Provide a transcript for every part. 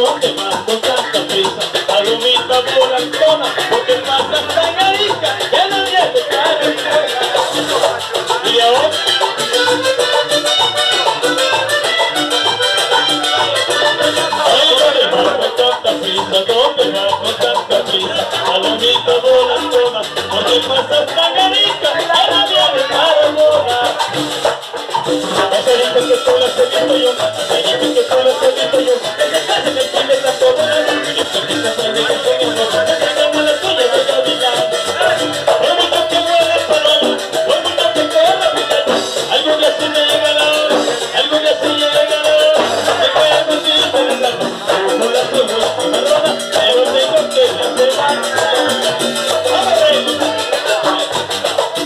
no te mando tanta prisa, palomita volantona, porque pasas tan arica, que nadie te trae. Y ahora, ay, no te mando tanta prisa, no te mando tanta prisa, palomita volantona, porque pasas tan arica, que nadie te trae. Esa rica que sola se visto yo, esa rica que sola se visto yo. Porque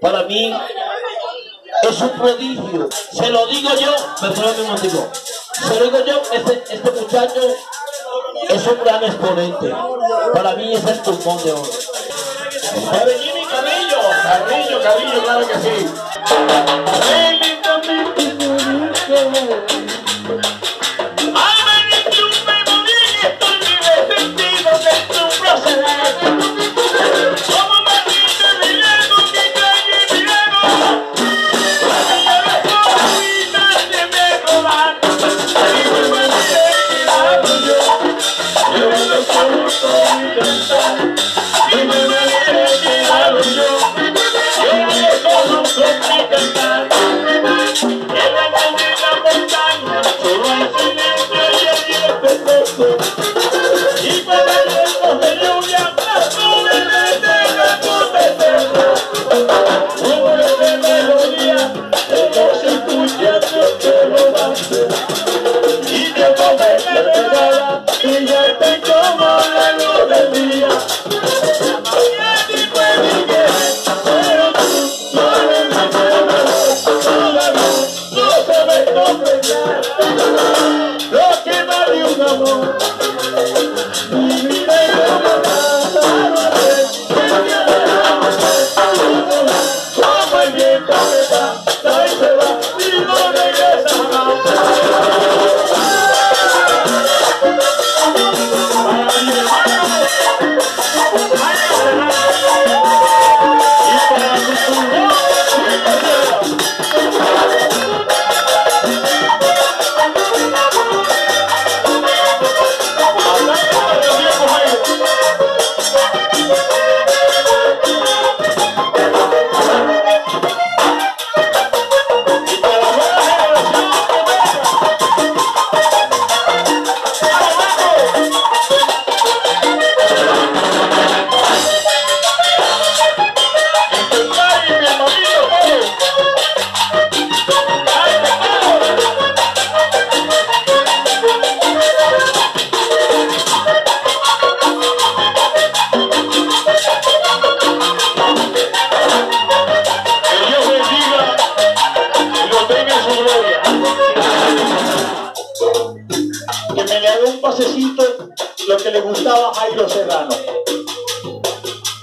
para mí es un prodigio, se lo digo yo, se lo digo yo, este muchacho es un gran exponente, para mí es el pulmón de oro. ¿Va venir mi Camillo? Camillo, Camillo, claro que sí. Yo no puedo cantar, yo no puedo cantar. que me le haga un pasecito lo que le gustaba a Jairo Serrano.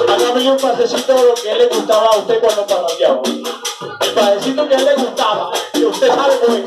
Hágame un pasecito de lo que le gustaba a usted cuando parrandeaba. El pasecito que a él le gustaba, que usted sabe cómo es.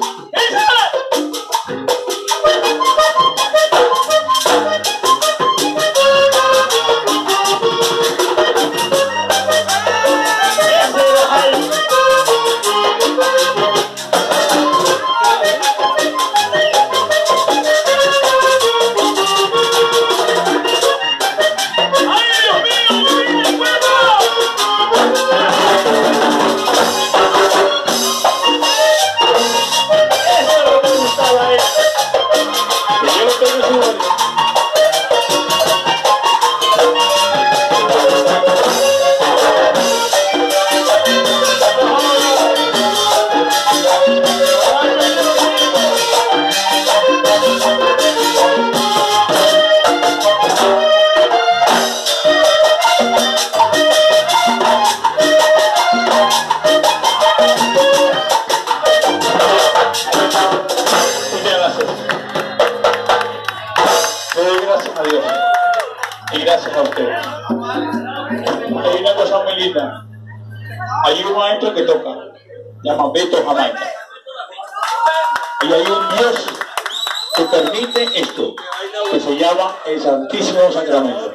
Gracias a ustedes. Hay una cosa muy linda. Hay un maestro que toca, se llama Beto Jamaica. Y hay un Dios que permite esto, que se llama el Santísimo Sacramento.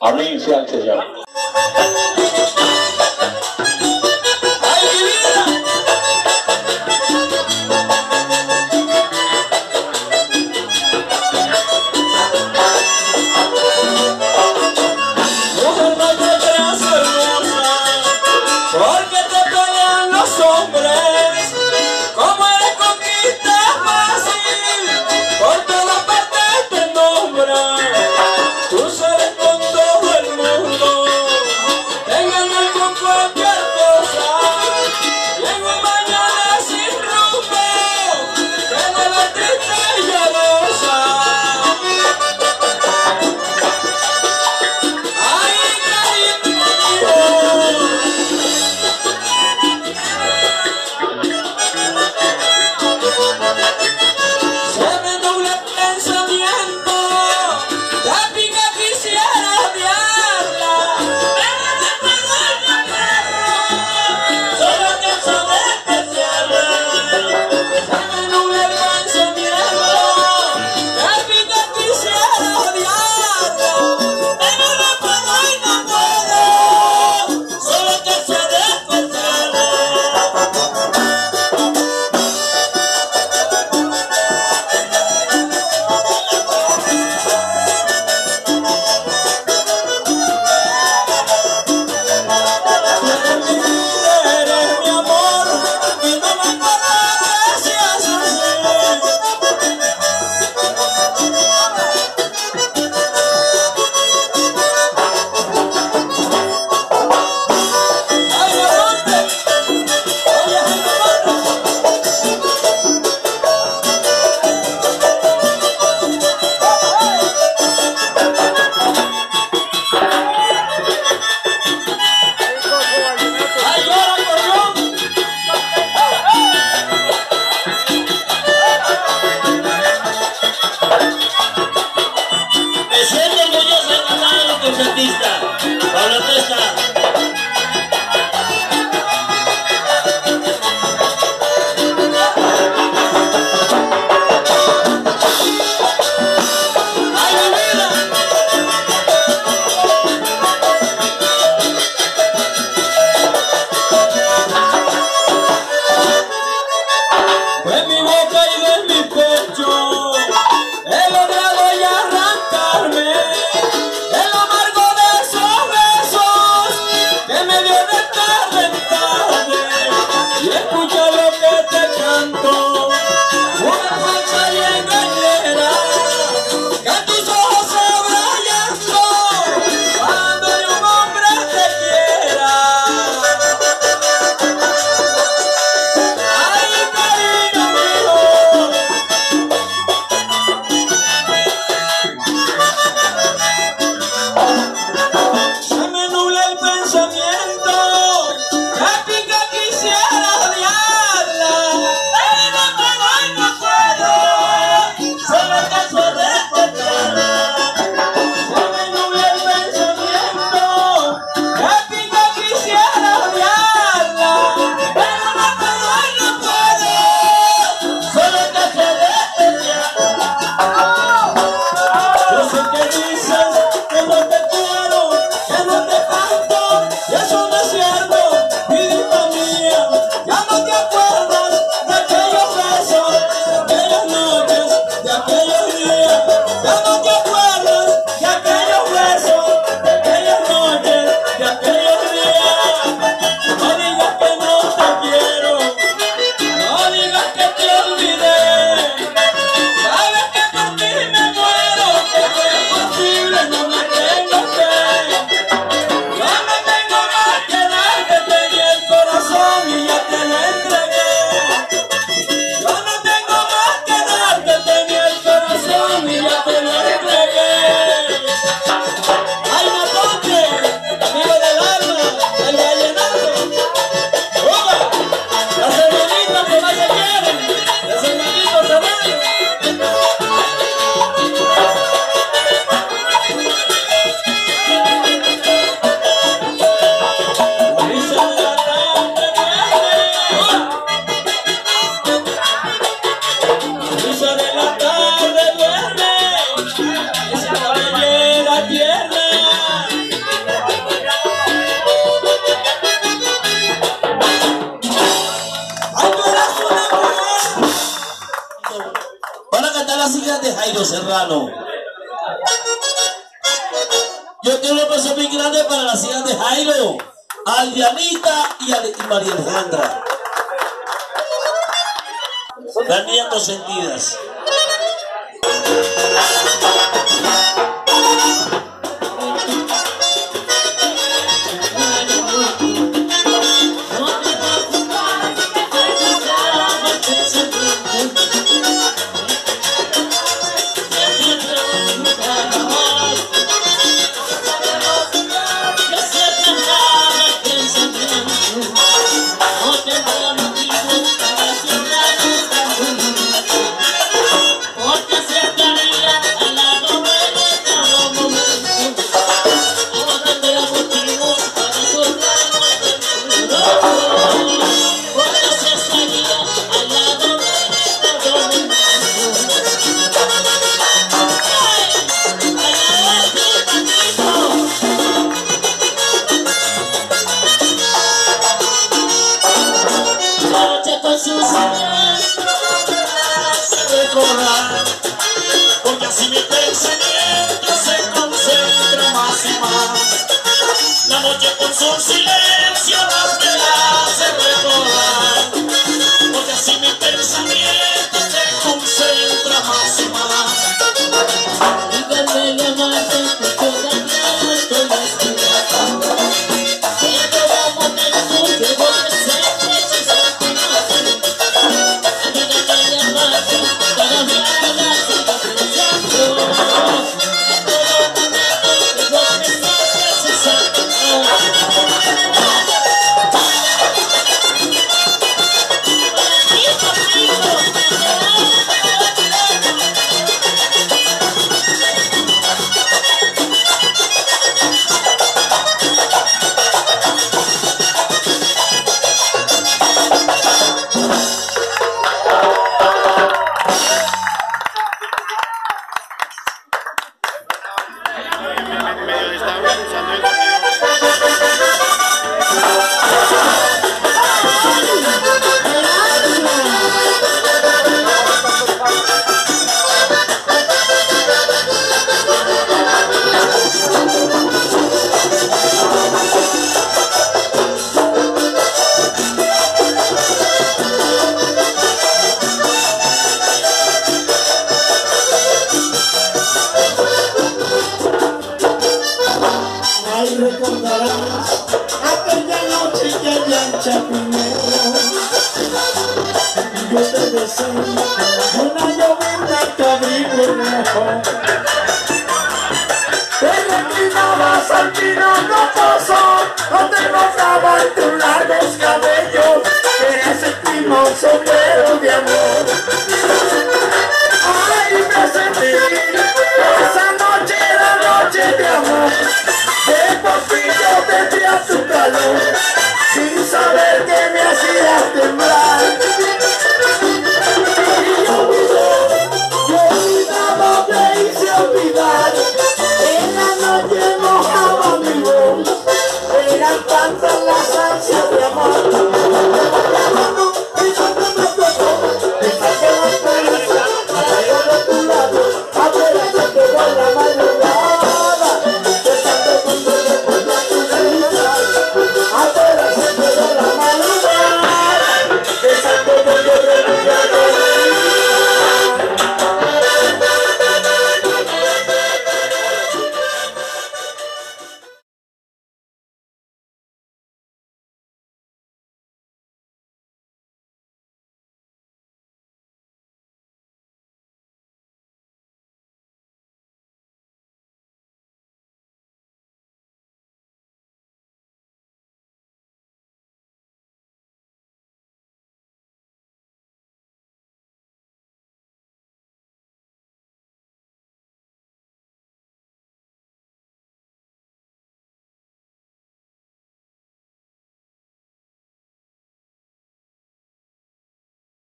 Amén, sea el Señor. Tú sales con todo el mundo, tengan el corazón. ideas de Jairo Serrano. Yo quiero un beso muy grande para las hijas de Jairo, Adrianita y María Alejandra. Las niñas consentidas.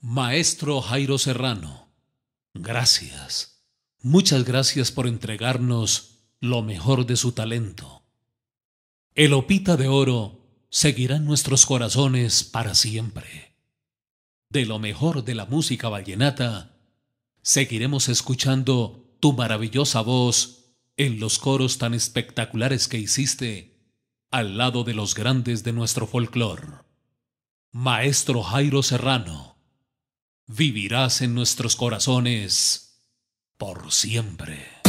Maestro Jairo Serrano, gracias. Muchas gracias por entregarnos lo mejor de su talento. El Opita de Oro seguirá en nuestros corazones para siempre. De lo mejor de la música vallenata, Seguiremos escuchando tu maravillosa voz en los coros tan espectaculares que hiciste al lado de los grandes de nuestro folclor. Maestro Jairo Serrano, vivirás en nuestros corazones por siempre.